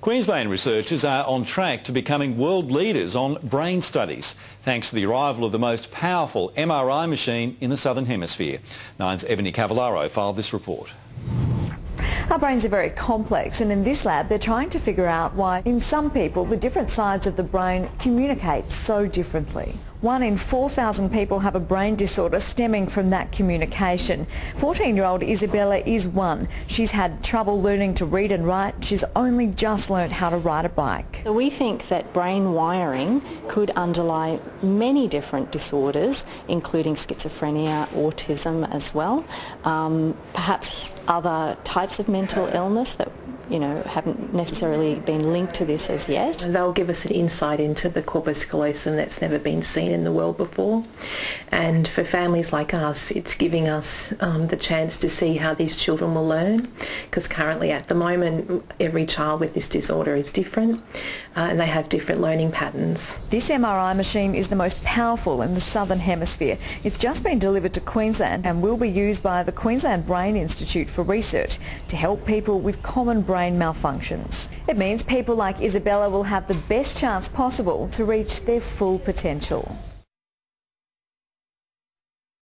Queensland researchers are on track to becoming world leaders on brain studies, thanks to the arrival of the most powerful MRI machine in the Southern Hemisphere. Nine's Ebony Cavallaro filed this report. Our brains are very complex, and in this lab they're trying to figure out why in some people the different sides of the brain communicate so differently. 1 in 4,000 people have a brain disorder stemming from that communication. 14-year-old Isabella is one. She's had trouble learning to read and write. She's only just learnt how to ride a bike. So we think that brain wiring could underlie many different disorders, including schizophrenia, autism as well, perhaps other types of mental illness that haven't necessarily been linked to this as yet. They'll give us an insight into the corpus callosum that's never been seen in the world before, and for families like us it's giving us the chance to see how these children will learn, because currently at the moment every child with this disorder is different and they have different learning patterns. This MRI machine is the most powerful in the Southern Hemisphere. It's just been delivered to Queensland and will be used by the Queensland Brain Institute for research to help people with common brain malfunctions. It means people like Isabella will have the best chance possible to reach their full potential.